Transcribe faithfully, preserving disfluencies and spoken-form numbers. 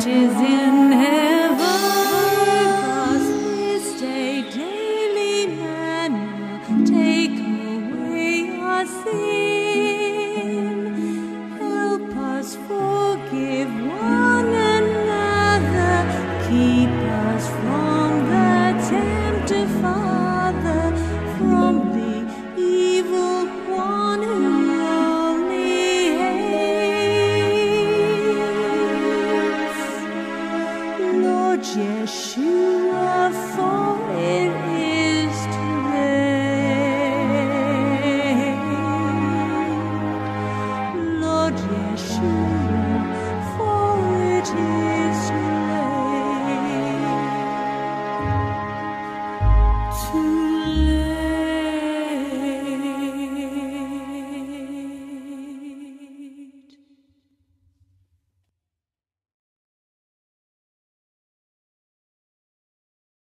Which is